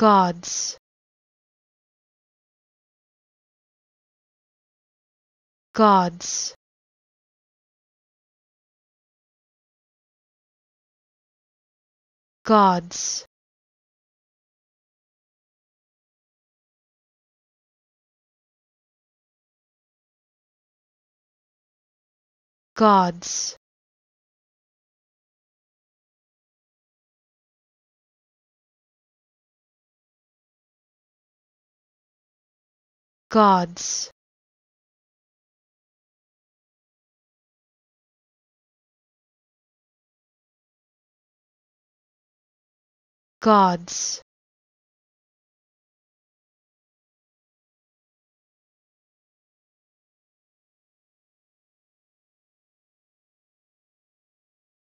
gods, gods, gods, gods, gods, gods,